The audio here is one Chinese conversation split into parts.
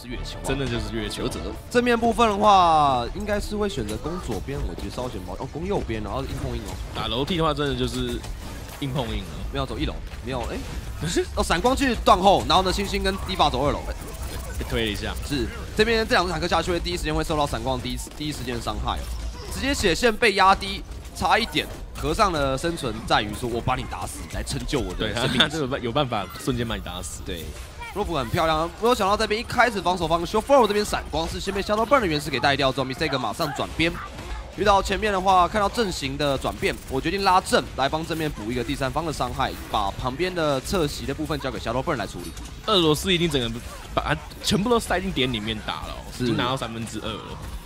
是越球、啊，真的就是越球者。正面部分的话，应该是会选择攻左边，我觉得稍显保哦，攻右边，然后硬碰硬哦。打楼梯的话，真的就是硬碰硬了，没有走一楼，没有哎，不是哦，闪光去断后，然后呢，星星跟迪法走二楼。被推了一下，是这边这两只坦克下去会第一时间会受到闪光第一时间的伤害，直接血线被压低，差一点。和尚的生存在于说，我把你打死来成就我的生命，这个有办法瞬间把你打死。对，洛普很漂亮，没有想到这边一开始防守方 Show4 这边闪光是先被 Shadowburn 的原石给带掉之后 ，Mistake 马上转边，遇到前面的话看到阵型的转变，我决定拉正来帮正面补一个第三方的伤害，把旁边的侧席的部分交给 Shadowburn 来处理。俄罗斯已经整个把它全部都塞进点里面打了、哦，已经拿到2/3了。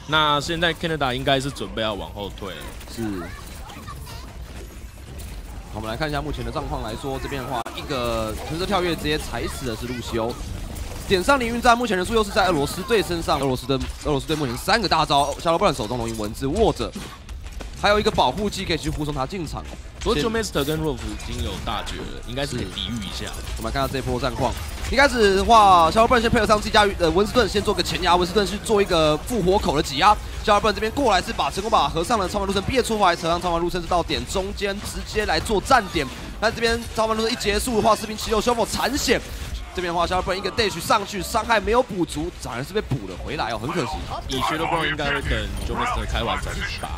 那现在 Canada 应该是准备要往后退了。是。好，我们来看一下目前的状况来说，这边的话，一个垂直跳跃直接踩死的是路西欧。点上凌云战目前人数优势在俄罗斯队身上，俄罗斯队目前3个大招，Shadowburn手中龙吟文字握着，还有一个保护技可以去护送他进场。不过 Joemaster 跟 Rolf 已经有大绝了，应该是可以抵御一下。我们来看看这波战况。一开始的话，Shadowburn先配合上自己家温斯顿，先做个前压，温斯顿去做一个复活口的挤压。Shadowburn这边过来是把成功把和尚的超凡路程憋出来，和尚超凡路程是到点中间直接来做站点。但这边超凡路程一结束的话，士兵76修复残血。这边的话，Shadowburn一个 dash 上去，伤害没有补足，反而是被补了回来哦，很可惜。以 Shadowburn 应该会等 Joemaster 开完才去打。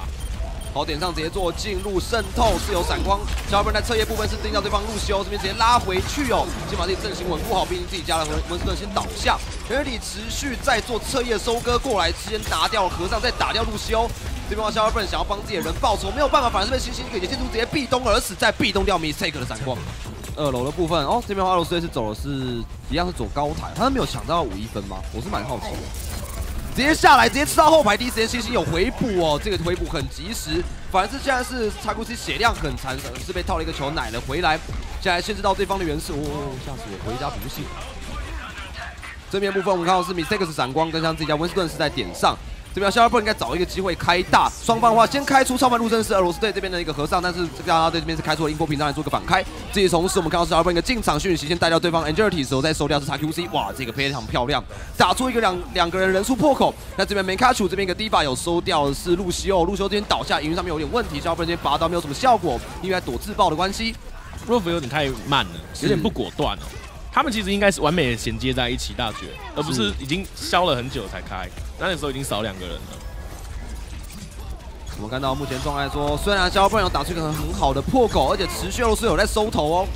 好，点上直接做进入渗透，是有闪光。Shadowburn 在侧翼部分是盯到对方路修，这边直接拉回去哦，先把自己阵型稳固好，毕竟自己家的文斯顿先倒下。原理持续在做侧翼收割过来，先拿掉和尚，再打掉路修。这边的话，Shadowburn 想要帮自己的人报仇，没有办法，反而是被星星给建筑直接壁咚而死，再壁咚掉 Mistake 的闪光。二楼的部分哦，这边的话，俄罗斯队是走的是一样是走高台，他是没有抢到51分吗？我是蛮好奇的。直接下来，直接吃到后排，第一时间星星有回补哦，这个回补很及时。反而是现在是查库斯血量很残，是被套了一个球奶了回来，现在限制到对方的原石，哦，吓死我，回家不幸。正面部分我们看到是 Mistake 闪光，跟上自己家温斯顿是在点上，这边肖尔布应该找一个机会开大。双方的话先开出超凡入阵是俄罗斯队这边的一个和尚，但是加拿大队这边是开出了英国屏障来做个反开。这同时我们看到肖尔布一个进场讯息，先带掉对方 Angelity 的时候再收掉是 XQC， 哇，这个非常漂亮，打出一个两个人人数破口。那这边 Mekachu 这边一个 Diva 有收掉的是路西欧，路西欧这边倒下，营运上面有点问题，肖尔布这边拔刀没有什么效果，因为躲自爆的关系 ，Rolf 有点太慢了，有点不果断哦。他们其实应该是完美的衔接在一起大绝，而不是已经消了很久才开。那时候已经少2个人了。我们看到目前状态说，虽然Shadowburn有打出一个很好的破口，而且持续都是有在收头哦。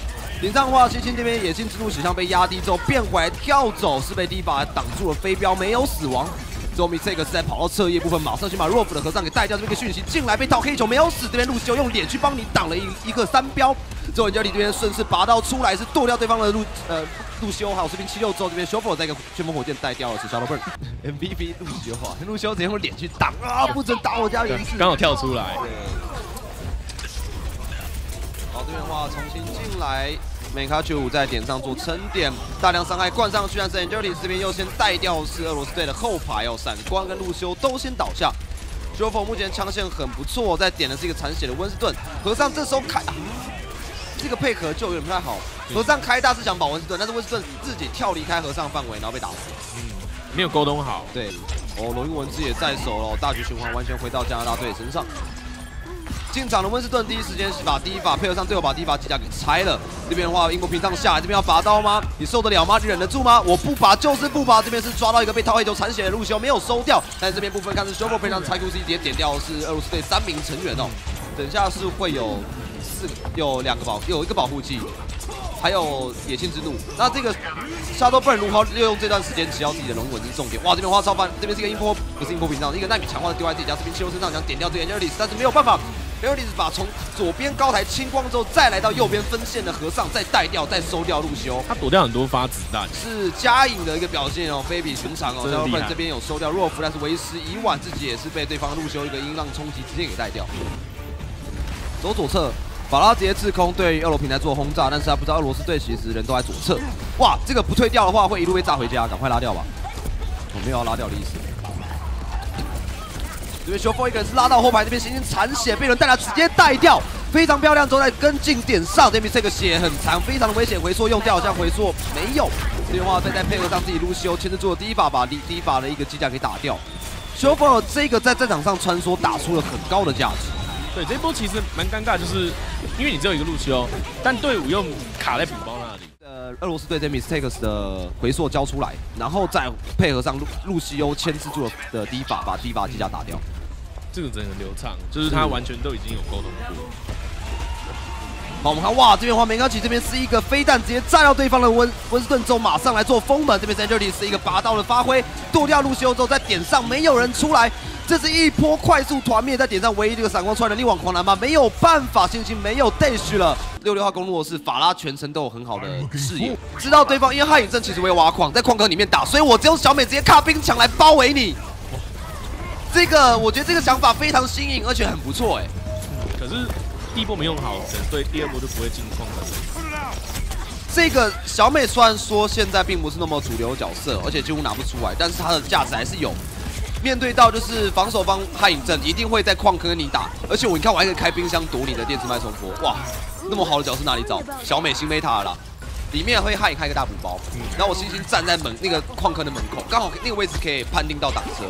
顶上的话，星星这边野性之路血量被压低之后变回来跳走，是被第一把挡住了飞镖，没有死亡。之后 Mistake 是在跑到侧翼部分，马上去把 Rolf 的和尚给带掉。这边一个讯息进来被套黑球，没有死。这边路修用脸去帮你挡了一个3镖。之后人家里这边顺势拔刀出来，是剁掉对方的路修，还有士兵76之后，这边 Show4 在一个旋风火箭带掉了是 Shadowburn MVP 路修啊，路修直接用脸去挡啊，不准打我家原石，刚好跳出来。好，这边的话重新进来。Mekachu 在点上做撑点，大量伤害灌上去，但是 Angelity 这边又先带掉是俄罗斯队的后排哦，闪光跟路修都先倒下。Show4 目前枪线很不错，在点的是一个残血的温斯顿和尚，这时候开这个配合就有点不太好。和尚开大是想保温斯顿，但是温斯顿自己跳离开和尚范围，然后被打死。没有沟通好。对，哦，龙云文字也在手了，大局循环完全回到加拿大队身上。进场的温斯顿第一时间把第一把配合上最后把第一把机甲给拆了。这边的话，英国屏障下来，这边要拔刀吗？你受得了吗？你忍得住吗？我不拔就是不拔。这边是抓到一个被套黑球残血的路修，没有收掉。但是这边部分看是 Show4 配上 XQC 直接点掉的是俄罗斯队3名成员哦。等下是会有一个保护技，还有野性之怒。那这个 Shadowburn 如何利用这段时间，只要自己的龙纹是重点。哇，这边花超凡，这边是一个音波，不是音波屏障，一个奈米强化的丢在自己家士兵76身上，想点掉这个 Angelity， 但是没有办法。尤里斯把从左边高台清光之后，再来到右边分线的和尚，再带掉，再收掉路修。他躲掉很多发子弹，是嘉颖的一个表现哦，非比寻常哦。Shadowburn 这边有收掉弱夫，但是为时已晚，自己也是被对方路修一个音浪冲击，直接给带掉。走左侧，法拉直接制空对二楼平台做轰炸，但是他不知道俄罗斯队其实人都在左侧。哇，这个不退掉的话，会一路被炸回家，赶快拉掉吧。我没有要拉掉的意思。这边Show4一个人是拉到后排，这边星星残血被人带来，直接带掉，非常漂亮。之后在跟进点上，这边这个血很残，非常的危险。回缩用掉，好像回缩没有。这的话，再配合上自己露西欧牵制住了第一把，把第一把的一个机甲给打掉。修佛尔这个在战场上穿梭，打出了很高的价值。对，这一波其实蛮尴尬，就是因为你只有一个露西欧，但队伍又卡在补包那里。俄罗斯队这 mistakes 的回溯交出来，然后再配合上露西欧牵制住的第一把，把第一把机甲打掉。这个真的很流畅，就是他完全都已经有沟通过。 好，我们看，哇，这边的话，梅高奇这边是一个飞弹，直接炸掉对方的温斯顿之后，马上来做封门。这边 Sandy 是一个拔刀的发挥，剁掉路西欧之后，在点上没有人出来，这是一波快速团灭，在点上唯一这个闪光出来的力挽狂澜吧，没有办法，星星没有 dash 了。66号公路是法拉全程都有很好的视野，知道对方因为汉影阵其实会挖矿，在矿坑里面打，所以我只有小美直接卡冰墙来包围你。这个我觉得这个想法非常新颖，而且很不错哎、欸。可是。 第一波没用好，所以第二波就不会进矿了。这个小美虽然说现在并不是那么主流角色，而且几乎拿不出来，但是她的价值还是有。面对到就是防守方汉影阵一定会在矿坑跟你打，而且我你看我还可以开冰箱躲你的电磁脉冲波，哇，那么好的角色哪里找？小美新贝塔啦，里面会汉影开一个大补包，然后我星星站在那个矿坑的门口，刚好那个位置可以判定到挡车。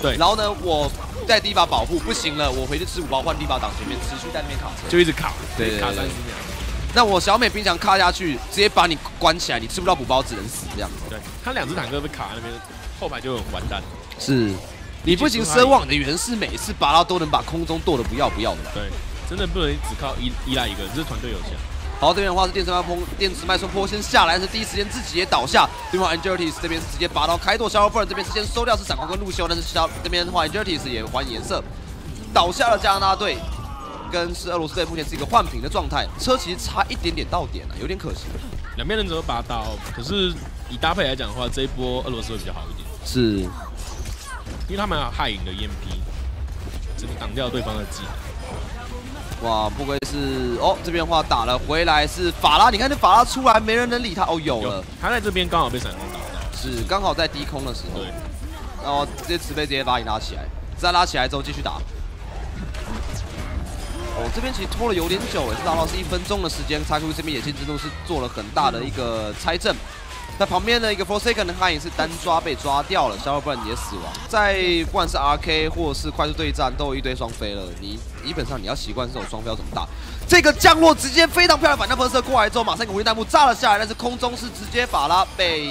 对，然后呢，我在第一把保护不行了，我回去吃五包换第一把挡前面，持续在那边卡车，就一直卡，对，卡30秒。那我小美冰箱卡下去，直接把你关起来，你吃不到补包只能死这样子。对，他两只坦克被卡在那边，后排就很完蛋。是，你不行奢望你的原是每一次拔到都能把空中剁得不要不要的。对，真的不能只靠依赖一个人，这是团队有限。 然后这边的话是电磁脉冲波先下来，是第一时间自己也倒下。对方 Angelitis 这边直接拔刀开拓，消耗不然这边是先收掉是闪光跟路修，但是这边的话 Angelitis 也还颜色，倒下了加拿大队，跟是俄罗斯队目前是一个换平的状态，车其实差一点点到点了、啊，有点可惜。两边人只有拔刀，可是以搭配来讲的话，这一波俄罗斯会比较好一点，是，因为他们有害影的 EMP， 整个挡掉对方的技能。 哇，不愧是哦，这边的话打了回来是法拉，你看这法拉出来没人能理他哦，有了，他在这边刚好被闪光打到，是刚好在低空的时候，对，然后这慈悲直接把你拉起来，再拉起来之后继续打。哦，这边其实拖了有点久哎，大概是1分钟的时间，差库这边野性之怒是做了很大的一个拆阵。 那旁边的一个 Forsaken 的汉影是单抓被抓掉了，消耗不然你也死亡。在不管是 RK 或者是快速对战，都有一堆双飞了。你基本上你要习惯这种双飞要怎么打。这个降落直接非常漂亮，反向喷射过来之后，马上一个无力弹幕炸了下来，但是空中是直接法拉被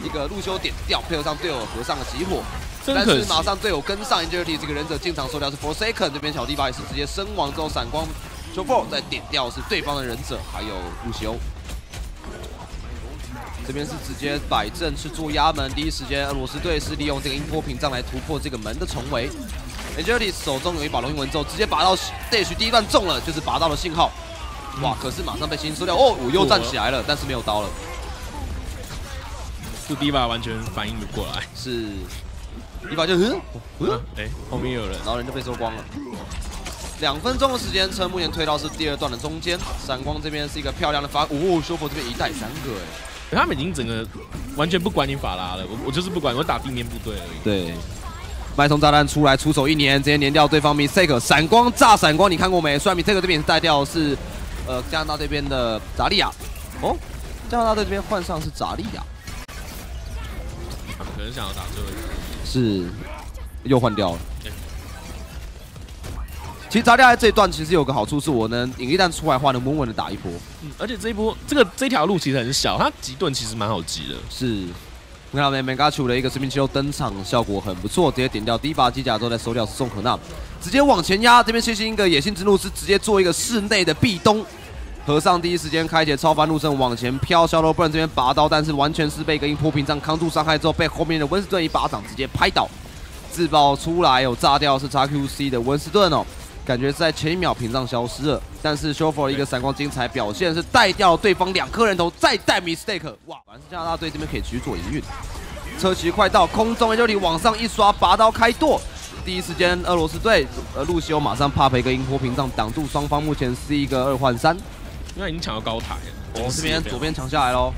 一个路修点掉，配合上队友合上的集火，但是马上队友跟上 Agility 这个忍者进场收掉是 Forsaken 这边小弟吧也是直接身亡之后闪光 Joe 再点掉是对方的忍者还有路修。 这边是直接摆正去做压门，第一时间俄罗斯队是利用这个音波屏障来突破这个门的重围。Angelity 手中有一把龙纹之后，直接拔到 Dash 第一段中了，就是拔到了信号。哇！可是马上被星星收掉。哦，我又站起来了，但是没有刀了。是第一把完全反应不过来，是第一把就后面有人，然后人就被收光了。 2分钟的时间，车目前推到是第二段的中间。闪光这边是一个漂亮的发，哦，修佛这边一带3个，哎，他们已经整个完全不管你法拉了，我就是不管，我打地面部队而已。对，脉冲炸弹出来出手一年，直接连掉对方 mistake。闪光炸闪光，你看过没？虽然 mistake 这边也是带掉是加拿大这边的扎利亚，哦，加拿大这边换上是扎利亚，他们可能想要打最后一个，是又换掉了。 其实扎利亚在这一段其实有个好处，是我能引力弹出来的话，能稳稳的打一波。嗯，而且这一波这条路其实很小，它急盾其实蛮好急的。是，你看到没 ？Megachu 的一个水平气球登场效果很不错，直接点掉第一把机甲之后再收掉宋可娜，直接往前压。这边星星一个野性之怒是直接做一个室内的壁咚，和尚第一时间开启超凡路阵往前飘。小罗布伦这边拔刀，但是完全是被一个硬波屏障扛住伤害之后，被后面的温斯顿一巴掌直接拍倒，自爆出来有炸掉是 XQC 的温斯顿哦。 感觉是在前1秒屏障消失了，但是修佛的一个闪光精彩表现是带掉对方2颗人头，再带 mistake， 哇！反正加拿大队这边可以去做营运，车骑快到空中 ，Angelitis 往上一刷，拔刀开剁。第一时间俄罗斯队路西欧马上帕培跟音波屏障挡住双方，目前是一个2换3，因为已经抢到高台了。我、哦、这边左边抢下来喽，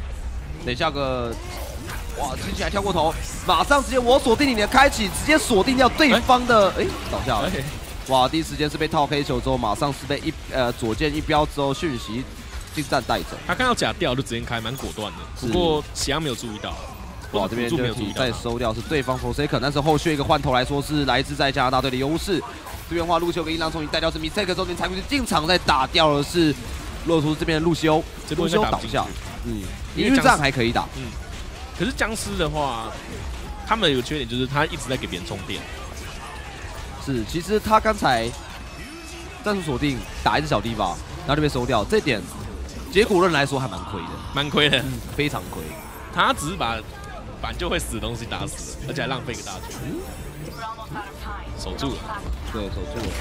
等下个。 哇！直接来跳过头，马上直接我锁定你的开启，直接锁定掉对方的，哎、欸，倒下了。欸 哇！第一时间是被套黑球之后，马上是被左键一标之后讯息近战带走。他看到假掉就直接开，蛮果断的。不过喜阳没有注意到。 哇，这边就比赛收掉是对方 Forsaken， 但是后续一个换头来说是来自在加拿大队的优势。这边的话，陆修跟伊朗终于带掉是 Mistake 之后，柴米斯进场再打掉的是洛图这边的陆修，陆修倒下，嗯，因为这样还可以打，嗯。可是僵尸的话，他们有个缺点就是他一直在给别人充电。是，其实他刚才战术锁定打一只小地吧，然后就被收掉，这点结果论来说还蛮亏的，蛮亏的，嗯，非常亏。他只是把 反就会死的东西打死，而且还浪费个大局。守住了，对，守住了。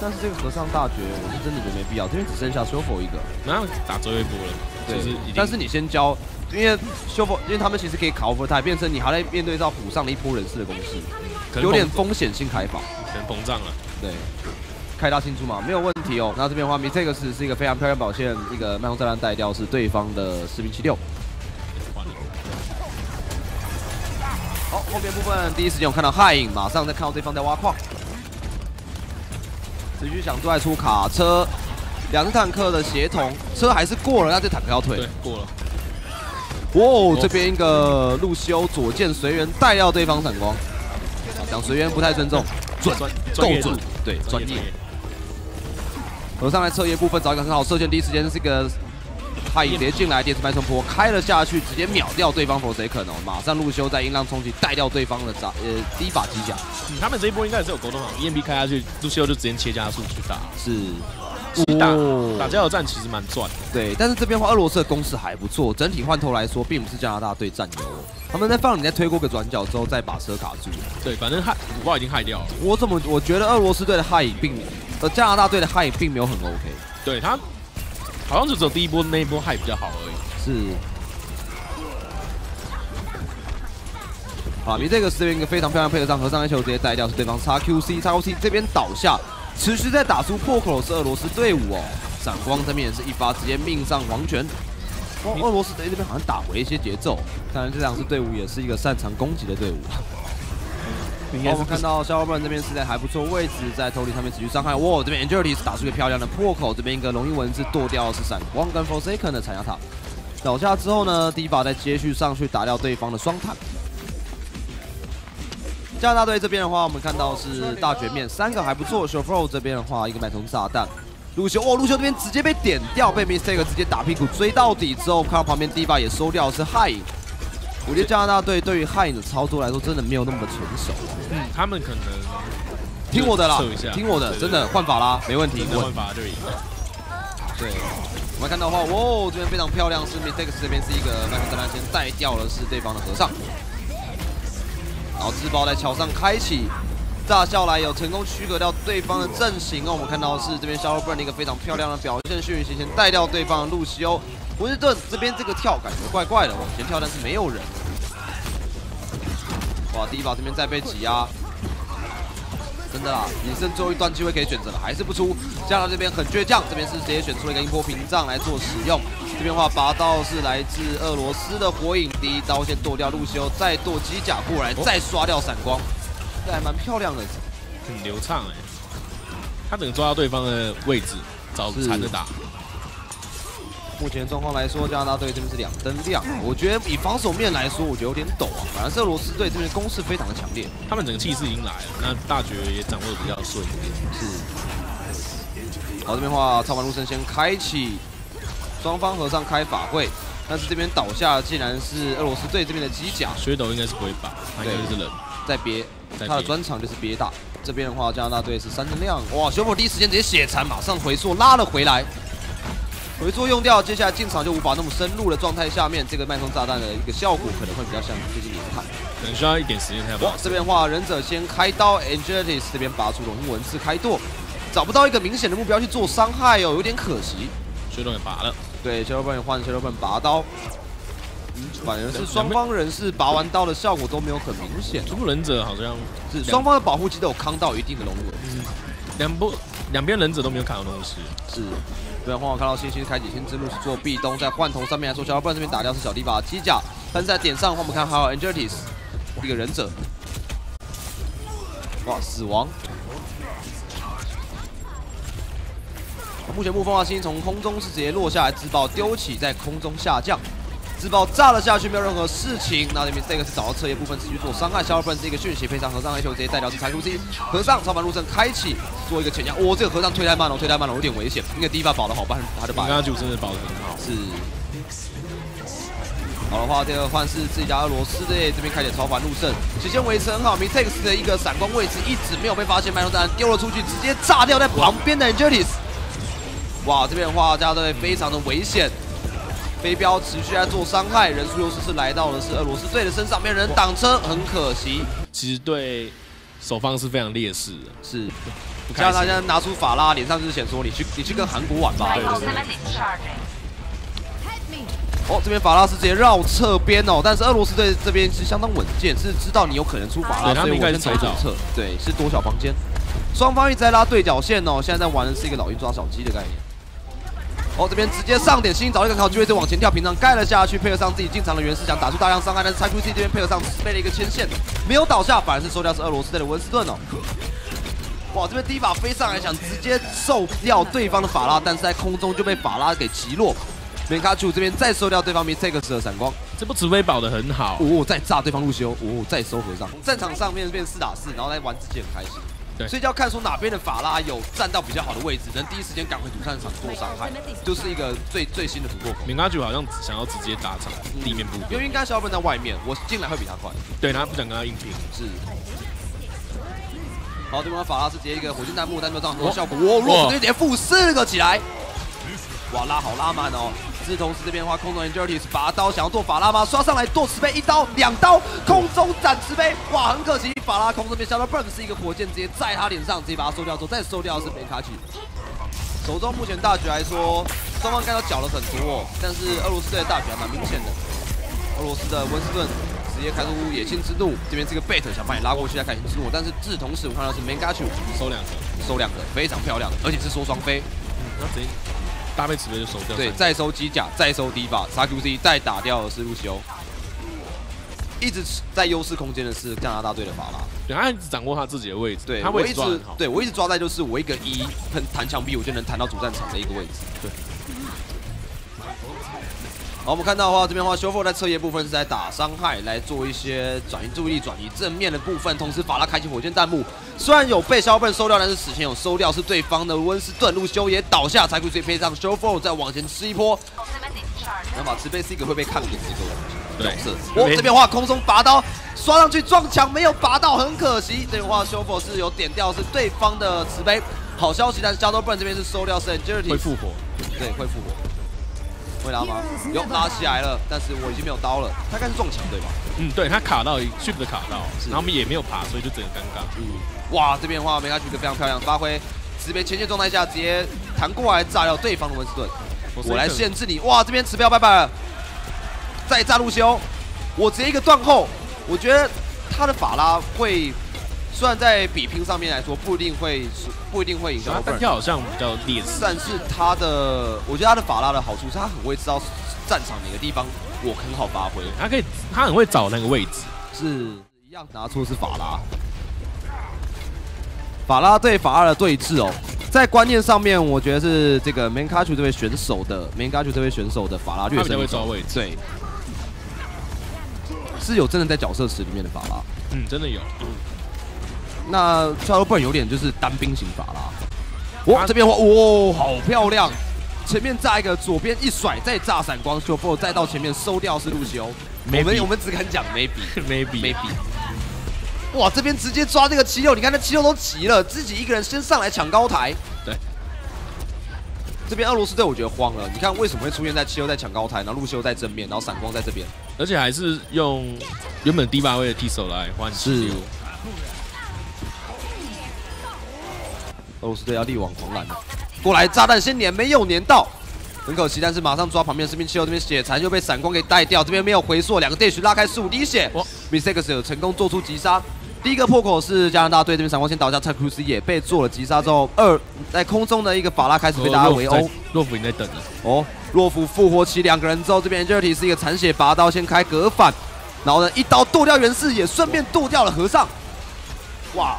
但是这个和尚大绝，我是真的觉得没必要，这边只剩下修佛一个，然后打最后一波了。对，但是你先交，因为修佛，因为他们其实可以考佛台，变成你还在面对到虎上的一波人士的攻势，有点风险性开法，可能膨胀了。对，开大清出嘛，没有问题哦。那这边的话，这个是一个非常漂亮表现，一个麦克赛兰带掉是对方的1076。 好，后面部分第一时间我看到汉影，马上再看到对方在挖矿，持续想拽出卡车，两只坦克的协同，车还是过了，那这坦克要退，对，过了。哇，这边一个路修左剑随缘带掉对方闪光，讲随缘不太尊重，准，够准，对，专业。我上来彻夜部分找一个很好射线，第一时间是一个。 汉影直接进来，电磁脉冲波开了下去，直接秒掉对方 Forsaken 哦！马上陆修在音浪冲击带掉对方的第一把机甲。嗯，他们这一波应该也是有沟通好 ，EMP 开下去，陆修就直接切加速去打。是，打加油站其实蛮赚的。对，但是这边的话，俄罗斯的攻势还不错，整体换头来说，并不是加拿大队占优。他们在放你在推过个转角之后，再把车卡住。对，反正五炮已经害掉了。我觉得俄罗斯队的汉影并，加拿大队的汉影并没有很 OK。对他。 好像就只有第一波那一波害比较好而已。是。啊，你这个是一个非常漂亮配合上，和尚一球直接带掉，是对方 XQC 这边倒下，持续在打出破口是俄罗斯队伍哦。闪光这边也是一发直接命上黄泉。哇，俄罗斯队这边好像打回一些节奏，当然这两支队伍也是一个擅长攻击的队伍。 我们看到肖伯伦这边是在还不错位置，在头顶上面持续伤害。哇，这边 Angelus 打出一个漂亮的破口，这边一个龙鹰文字剁掉的是闪光跟 Forsaken 的残压塔。倒下之后呢，第一把再接续上去打掉对方的双塔。加拿大队这边的话，我们看到是大绝面三个还不错。Shofro 这边的话，一个脉冲炸弹。陆修，哇，陆修这边直接被点掉，被 Mistake 直接打屁股追到底之后，看到旁边第一把也收掉的是汉影。 我觉得加拿大队对于汉影的操作来说，真的没有那么的纯熟。嗯，他们可能听我的啦，听我的，真的换法啦，没问题，换法就赢了。对，我们看到的话，哇，这边非常漂亮，是 Mistake 这边是一个麦克德兰先带掉了是对方的和尚，然后自爆在桥上开启，炸下来有成功区隔掉对方的阵型哦。我们看到的是这边肖 Burn 一个非常漂亮的表现，迅速先带掉对方的路西欧。 文斯顿这边这个跳感觉怪怪的，往前跳但是没有人。哇，第一把这边再被挤压，真的啦，你剩最后一段机会可以选择了，还是不出。加拿大这边很倔强，这边是直接选出了一个音波屏障来做使用。这边的话拔刀是来自俄罗斯的火影，第一刀先剁掉路修，再剁机甲过来，再刷掉闪光，这还蛮漂亮的，很流畅哎。他整个抓到对方的位置，找缠着打。 目前状况来说，加拿大队这边是2灯亮。我觉得以防守面来说，我觉得有点陡啊。反而是俄罗斯队这边攻势非常的强烈，他们整个气势已经来了。那大绝也掌握的比较顺一点。是。好，这边的话，超凡陆生先开启，双方和尚开法会。但是这边倒下竟然是俄罗斯队这边的机甲。血斗应该是不会打，他应该是人在憋，他的专长就是憋大。这边的话，加拿大队是3灯亮。哇，修佛第一时间直接血缠，马上回溯拉了回来。 回做用掉，接下来进场就无法那么深入的状态下面，这个脉冲炸弹的一个效果可能会比较像接近连看，可能需要一点时间才。哇，这边的话，忍者先开刀 ，Angelus 这边拔出龙鹰文字开剁，找不到一个明显的目标去做伤害哦，有点可惜。薛东也拔了，对，薛东也换薛东拔刀，反而是双方人士拔完刀的效果都没有很明显。不过忍者好像是双方的保护机都有扛到一定的龙纹，两边忍者都没有砍到东西，是。 对，换我看到星星开启新之路去做壁咚，在换头上面来说，小伙伴这边打掉是小弟把机甲，但是在点上的话，我们看还有 Angelus 一个忍者，哇，死亡。目前沐风华心从空中是直接落下来，自爆丢起，在空中下降，自爆炸了下去，没有任何事情。那这边这个是找到侧翼部分持续做伤害，消耗分这个讯息配上和尚黑球直接带掉是残酷之一，和尚超凡入阵开启做一个前压，哇、哦，这个和尚推太慢了，推太慢了，有点危险。那个第一把保的好，他就把刚刚就真的保的很好，是。 好的话，第二换是自己家俄罗斯队这边开始超凡入胜，时间维持很好。Mitex 的一个闪光位置一直没有被发现，麦克斯丢了出去，直接炸掉在旁边的 Angelis。哇，这边的话，家队非常的危险，飞镖持续在做伤害，人数优势是来到的是俄罗斯队的身上，没有人挡车，很可惜。其实对守方是非常劣势的，是。加上他现在拿出法拉，脸上就是显说你去跟韩国玩吧。对对对 哦，这边法拉是直接绕侧边哦，但是俄罗斯队这边是相当稳健，是知道你有可能出法拉，所以我先走左侧，对，是多小房间，双方一直在拉对角线哦，现在在玩的是一个老鹰抓小鸡的概念。哦，这边直接上点星，找一个好机会就往前跳，平常盖了下去，配合上自己进场的原始想打出大量伤害，但是 CQC 这边配合上背了一个牵线，没有倒下，反而是收掉是俄罗斯队的温斯顿哦。 哇，这边第一把飞上来想直接受掉对方的法拉，但是在空中就被法拉给击落。 梅卡丘这边再收掉对方 Mitex 的闪光，这波指挥保的很好。哦，再炸对方路修，哦，再收和尚。战场上面变4打4，然后来玩自己很开心。对，所以就要看出哪边的法拉有站到比较好的位置，能第一时间赶回主战场做伤害，就是一个最新的突破。梅卡丘好像想要直接打场地面部分，因为应该小笨在外面，我进来会比他快。对，他不想跟他硬拼。是。 好，对方法拉是直接一个火箭弹幕，但没有造成多效果。哇，罗直接负4个起来，哇，拉好拉满哦。是同时这边的话，空中 Angelis 拔刀想要做法拉吗？刷上来剁慈悲1刀2刀，空中斩慈悲，哇，很可惜，法拉空中被削到 ，Burn 是一个火箭直接在他脸上，直接把他收掉之后，再收掉的是梅卡奇。手中目前大局来说，双方刚刚缴了很多哦，但是俄罗斯队的大局还蛮明显的。俄罗斯的温斯顿。 直接开出野性之怒，这边这个 Bait 想把你拉过去，再开野性之怒，但是至同时我看到是 Mangachu 收2个，非常漂亮，而且是收双飞，那直接搭配直接就收掉。对，再收机甲，再收第一把 XQC 再打掉的是路西欧，一直在优势空间的是加拿大队的法拉，对他一直掌握他自己的位置，对，他位置抓很好，对我一直抓在就是我一个一弹墙壁，我就能弹到主战场的一个位置，对。 好，我们看到的话，这边的话，修复在侧翼部分是在打伤害，来做一些转移注意力、转移正面的部分。同时，法拉开启火箭弹幕，虽然有被肖笨收掉，但是史前有收掉是对方的温斯顿，路修也倒下，才可以配上修复再往前吃一波。那么，慈悲是一个会被看扁的一个角色。哦，这边的话，空中拔刀刷上去撞墙，没有拔到，很可惜。这边的话，修复是有点掉是对方的慈悲。好消息，但是肖笨这边是收掉是 Angelis 会复活，对，会复活。 会拉吗？有拉起来了，但是我已经没有刀了。他应该是撞墙对吧？嗯，对他卡到 ，Chip 的卡到，然后我们也没有爬，所以就整个尴尬。嗯，哇，这边的话梅卡Chip非常漂亮发挥，慈悲前线状态下直接弹过来炸掉对方的温斯顿，我来限制你。哇，这边慈悲要拜拜了，再炸路修，我直接一个断后。我觉得他的法拉会，虽然在比拼上面来说不一定会赢，但他好像比较劣势。但是他的，我觉得他的法拉的好处是，他很会知道战场哪个地方我很好发挥，他很会找那个位置。是一样拿出的是法拉，法拉对法拉的对峙哦，在观念上面，我觉得是这个 Mangachu 这位选手的 法拉略胜。他比较会抓位置，对，是有真的在角色池里面的法拉，嗯，真的有。 那 Shadowburn 有点就是单兵型法啦。哇，这边哇，哇，好漂亮！前面炸一个，左边一甩，再炸闪光 Shadowburn 再到前面收掉是路修。我们只敢讲 maybe。哇，这边直接抓这个76，你看那76都急了，自己一个人先上来抢高台。对。这边俄罗斯队我觉得慌了，你看为什么会出现在76在抢高台，然后路修在正面，然后闪光在这边，而且还是用原本低八位的踢手来换76。 俄罗斯队要力挽狂澜了，过来炸弹先粘，没有粘到，很可惜。但是马上抓旁边士兵，76这边血残又被闪光给带掉，这边没有回溯，2个Dash拉开15滴血 ，Mitex 有成功做出击杀。第一个破口是加拿大队这边闪光先倒下 ，Takusi 也被做了击杀之后，在空中的一个法拉开始被大家围殴。洛夫已经在等了。哦，洛夫复活起2个人之后，这边 Angelis 是一个残血拔刀先开隔反，然后呢一刀剁掉元士，也顺便剁掉了和尚。哇，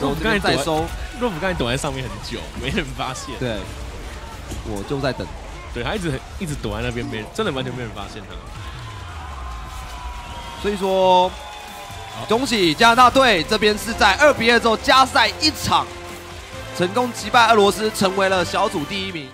然后这边再收。 洛夫刚才躲在上面很久，没人发现。对，我就在等。对，他一直躲在那边，真的完全没人发现他。所以说，恭喜加拿大队这边是在2-2之后加赛一场，成功击败俄罗斯，成为了小组第1名。